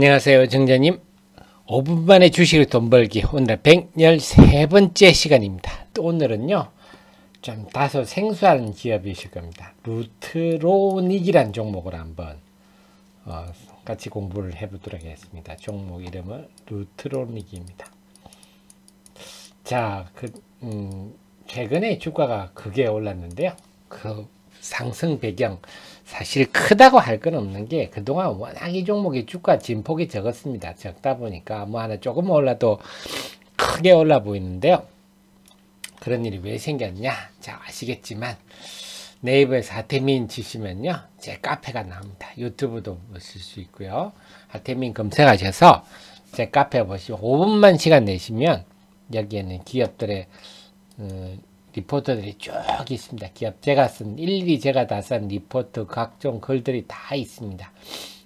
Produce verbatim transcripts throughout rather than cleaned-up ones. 안녕하세요, 정자님. 오 분 만에 주식으로 돈 벌기, 오늘 백십삼 번째 시간입니다. 또 오늘은요 좀 다소 생소한 기업이실 겁니다. 루트로닉이란 종목을 한번 어, 같이 공부를 해보도록 하겠습니다. 종목 이름은 루트로닉입니다. 자, 그, 음, 최근에 주가가 크게 올랐는데요, 그 상승 배경 사실 크다고 할 건 없는 게 그동안 워낙 이 종목의 주가 진폭이 적었습니다. 적다 보니까 뭐 하나 조금 올라도 크게 올라 보이는데요, 그런 일이 왜 생겼냐? 자, 아시겠지만 네이버에서 하태민 치시면요 제 카페가 나옵니다. 유튜브도 보실 수 있고요. 하태민 검색하셔서 제 카페 보시고 오 분만 시간 내시면 여기에는 기업들의 음, 리포트들이 쭉 있습니다. 기업 제가 쓴, 일일이 제가 다 쓴 리포트 각종 글들이 다 있습니다.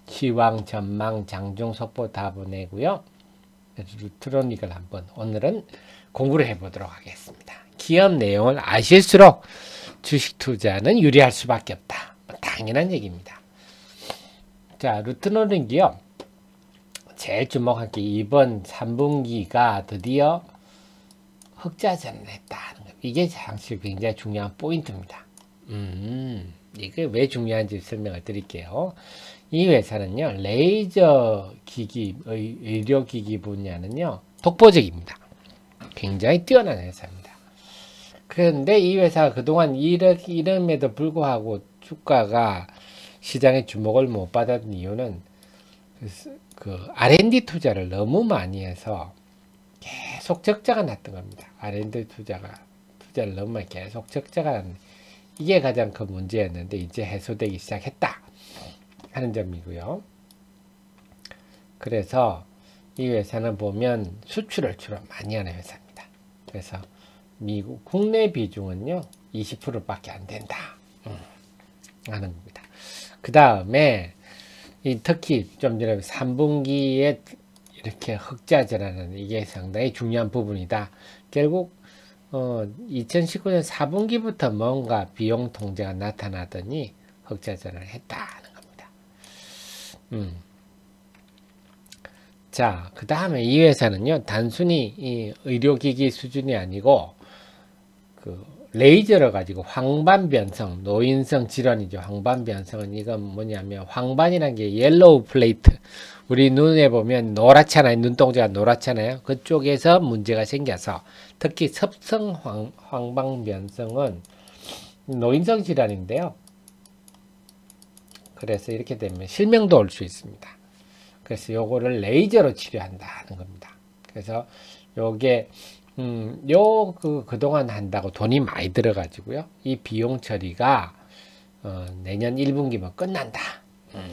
시황, 전망, 장중, 속보 다 보내고요. 루트로닉을 한번 오늘은 공부를 해보도록 하겠습니다. 기업 내용을 아실수록 주식 투자는 유리할 수밖에 없다. 당연한 얘기입니다. 자, 루트로닉이요. 제일 주목할 게 이번 삼 분기가 드디어 흑자 전환했다. 이게 사실 굉장히 중요한 포인트입니다. 음, 이게 왜 중요한지 설명을 드릴게요. 이 회사는요, 레이저 기기, 의료기기 분야는요, 독보적입니다. 굉장히 뛰어난 회사입니다. 그런데 이 회사가 그동안 이렇게, 이름에도 불구하고 주가가 시장의 주목을 못 받았던 이유는 그, 그 알 앤 디 투자를 너무 많이 해서 계속 적자가 났던 겁니다. 알 앤 디 투자가. 투자를 너무 많이 계속 적자가 났는, 이게 가장 큰 문제였는데 이제 해소되기 시작했다 하는 점이고요. 그래서 이 회사는 보면 수출을 주로 많이 하는 회사입니다. 그래서 미국 국내 비중은요 이십 퍼센트 밖에 안 된다 음, 하는 겁니다. 그 다음에 이 특히 좀 전에 삼 분기에 이렇게 흑자 전환은 이게 상당히 중요한 부분이다. 결국 어, 이천십구 년 사 분기부터 뭔가 비용 통제가 나타나더니 흑자 전환을 했다는 겁니다. 음. 자, 그 다음에 이 회사는요, 단순히 이 의료기기 수준이 아니고, 그, 레이저를 가지고 황반변성, 노인성 질환이죠. 황반변성은 이건 뭐냐면, 황반이란 게 옐로우 플레이트. 우리 눈에 보면 노랗잖아요. 눈동자가 노랗잖아요. 그쪽에서 문제가 생겨서, 특히 섭성 황, 황반변성은 노인성 질환인데요. 그래서 이렇게 되면 실명도 올 수 있습니다. 그래서 요거를 레이저로 치료한다는 겁니다. 그래서 요게 음, 요, 그, 그동안 한다고 돈이 많이 들어가지고요. 이 비용 처리가, 어, 내년 일 분기면 끝난다. 음.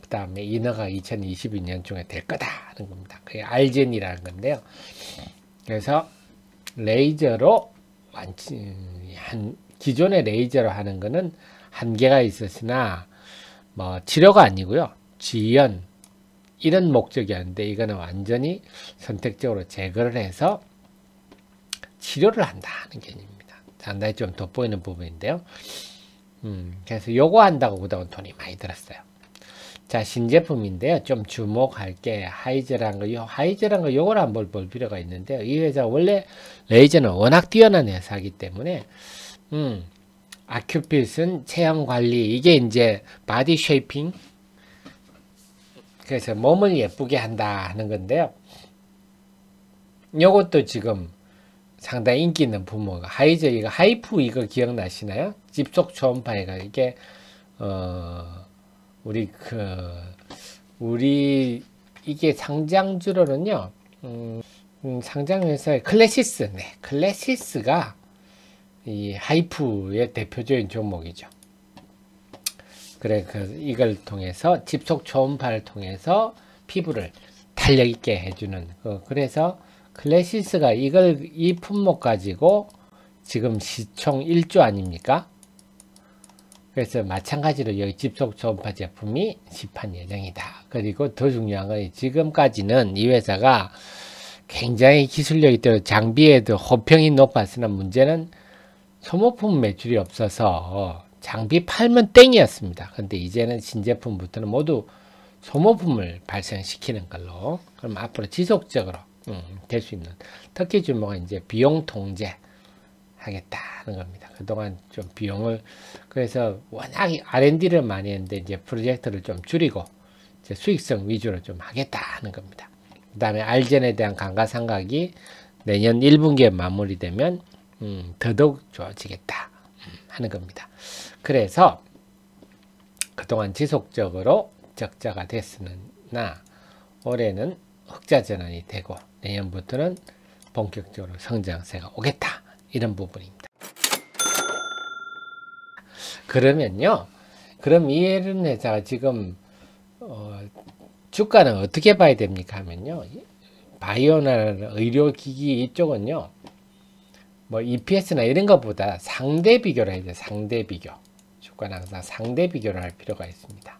그 다음에 인허가 이천이십이 년쯤에 될 거다. 하는 겁니다. 그게 알젠이라는 건데요. 그래서 레이저로 완치, 한, 기존의 레이저로 하는 거는 한계가 있었으나, 뭐, 치료가 아니고요. 지연, 이런 목적이었는데, 이거는 완전히 선택적으로 제거를 해서, 치료를 한다는 개념입니다. 상당히 좀 돋보이는 부분인데요. 음, 그래서 요거 한다고 그동안 돈이 많이 들었어요. 자, 신제품인데요. 좀 주목할 게 하이저란 거, 요 하이저란 거 요걸 한번 볼 필요가 있는데요. 이 회사 원래 레이저는 워낙 뛰어난 회사이기 때문에 음, 아큐피슨 체형 관리, 이게 이제 바디 쉐이핑, 그래서 몸을 예쁘게 한다 하는 건데요. 요것도 지금 상당히 인기 있는 부모가 하이저, 이거 하이프, 이거 기억나시나요? 집속 초음파가 이게 어 우리 그 우리 이게 상장주로는요 음, 음 상장회사의 클래시스, 네 클래시스가 이 하이프의 대표적인 종목이죠. 그래 그 이걸 통해서 집속 초음파를 통해서 피부를 탄력 있게 해주는 그, 그래서 클래시스가 이걸, 이 품목 가지고 지금 시총 일 조 아닙니까? 그래서 마찬가지로 여기 집속 초음파 제품이 시판 예정이다. 그리고 더 중요한 건 지금까지는 이 회사가 굉장히 기술력이 있도록 장비에도 호평이 높았으나 문제는 소모품 매출이 없어서 장비 팔면 땡이었습니다. 근데 이제는 신제품부터는 모두 소모품을 발생시키는 걸로. 그럼 앞으로 지속적으로 음, 될 수 있는, 특히 주목은 이제 비용 통제 하겠다는 겁니다. 그동안 좀 비용을, 그래서 워낙 알 앤 디를 많이 했는데 이제 프로젝트를 좀 줄이고 이제 수익성 위주로 좀 하겠다는 겁니다. 그 다음에 알젠에 대한 감가상각이 내년 일 분기에 마무리되면 음, 더더욱 좋아지겠다 하는 겁니다. 그래서 그동안 지속적으로 적자가 됐으나 올해는 흑자 전환이 되고 내년부터는 본격적으로 성장세가 오겠다, 이런 부분입니다. 그러면요, 그럼 이런 회사가 지금 어, 주가는 어떻게 봐야 됩니까 하면요, 바이오나 의료기기 이쪽은요 뭐 이 피 에스나 이런 것보다 상대 비교를 해야 돼요. 상대 비교. 주가는 항상 상대 비교를 할 필요가 있습니다.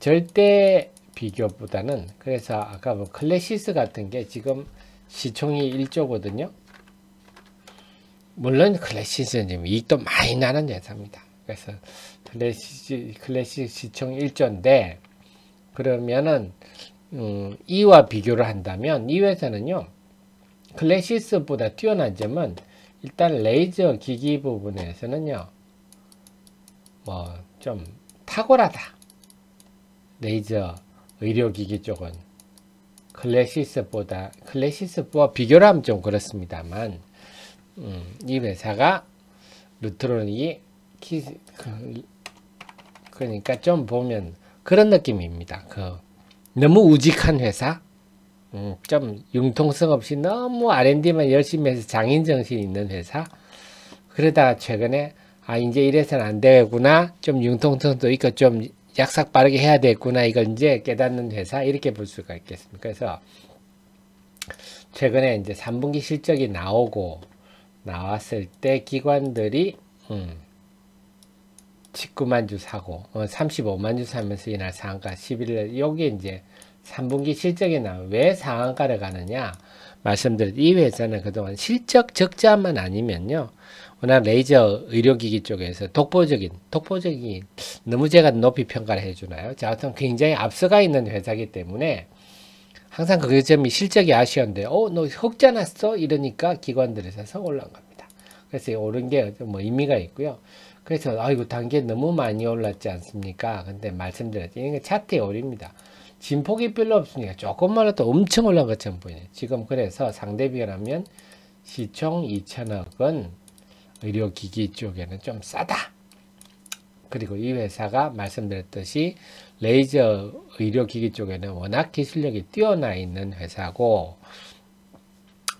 절대 비교보다는. 그래서 아까 뭐 클래시스 같은 게 지금 시총이 일 조거든요. 물론 클래시스는 지금 이익도 많이 나는 회사입니다. 그래서 클래시스, 클래시스 시총 일 조인데 그러면은 음, 이와 비교를 한다면 이 회사는요 클래시스보다 뛰어난 점은 일단 레이저 기기 부분에서는요 뭐 좀 탁월하다. 레이저 의료기기 쪽은 클래시스보다, 클래시스와 비교를 하면 좀 그렇습니다만 음, 이 회사가 루트로닉이 키, 그, 그러니까 좀 보면 그런 느낌입니다. 그 너무 우직한 회사, 음, 좀 융통성 없이 너무 알 앤 디만 열심히 해서 장인정신 있는 회사. 그러다가 최근에 아 이제 이래서는 안 되겠구나, 좀 융통성도 있고 좀 약삭 빠르게 해야 되겠구나, 이걸 이제 깨닫는 회사, 이렇게 볼 수가 있겠습니다. 그래서 최근에 이제 삼 분기 실적이 나오고 나왔을 때 기관들이 음, 십구만 주 사고 어, 삼십오만 주 사면서 이날 상한가 십일일, 여기 이제 삼 분기 실적이 나와. 왜 상한가를 가느냐 말씀드렸죠. 이 회사는 그동안 실적 적자만 아니면요 워낙 레이저 의료기기 쪽에서 독보적인 독보적인 너무 제가 높이 평가를 해주나요? 자, 어떤 굉장히 앞서가 있는 회사이기 때문에 항상 그 점이 실적이 아쉬운데 어, 너 흑자 났어? 이러니까 기관들에서 올라온 겁니다. 그래서 오른 게 뭐 의미가 있고요. 그래서 아이고 단계 너무 많이 올랐지 않습니까? 근데 말씀드렸죠. 이게 차트에 오릅니다. 진폭이 별로 없으니까 조금만 해도 엄청 올라간 것처럼 보이네요. 지금 그래서 상대 비교하면 시총 이천억은 의료기기 쪽에는 좀 싸다. 그리고 이 회사가 말씀드렸듯이 레이저 의료기기 쪽에는 워낙 기술력이 뛰어나 있는 회사고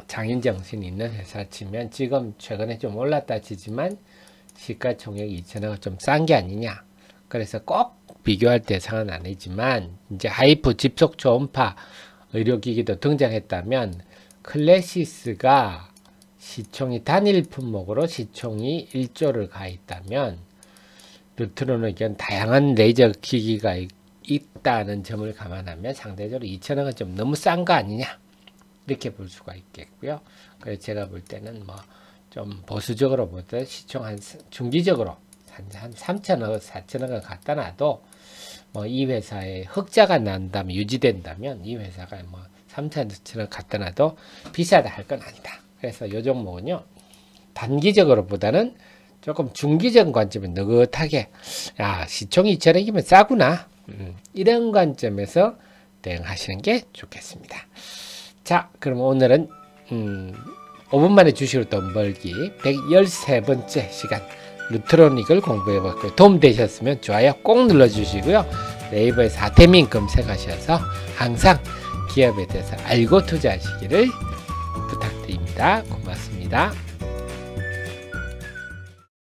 장인정신이 있는 회사 치면 지금 최근에 좀 올랐다 치지만 시가총액 이천억은 좀 싼 게 아니냐. 그래서 꼭 비교할 대상은 아니지만 이제 하이프 집속 초음파 의료기기도 등장했다면 클래시스가 시총이 단일 품목으로 시총이 일 조를 가 있다면 루트로닉은 다양한 레이저 기기가 있다는 점을 감안하면 상대적으로 이천억은 좀 너무 싼 거 아니냐, 이렇게 볼 수가 있겠고요. 그래서 제가 볼 때는 뭐 좀 보수적으로 보다 시총 한 중기적으로 한 삼천억, 사천억을 갖다 놔도 뭐 이 회사의 흑자가 난다면 유지된다면 이 회사가 뭐 삼천억 갖다 놔도 비싸다 할 건 아니다. 그래서 이 종목은요 단기적으로 보다는 조금 중기적인 관점에 느긋하게 야 시총 이천억이면 싸구나, 음, 이런 관점에서 대응하시는 게 좋겠습니다. 자, 그럼 오늘은 음, 오 분 만에 주식으로 돈 벌기 백십삼 번째 시간 루트로닉을 공부해봤고요. 도움되셨으면 좋아요 꼭 눌러주시고요. 네이버에서 하태민 검색하셔서 항상 기업에 대해서 알고 투자하시기를 부탁드립니다. 고맙습니다.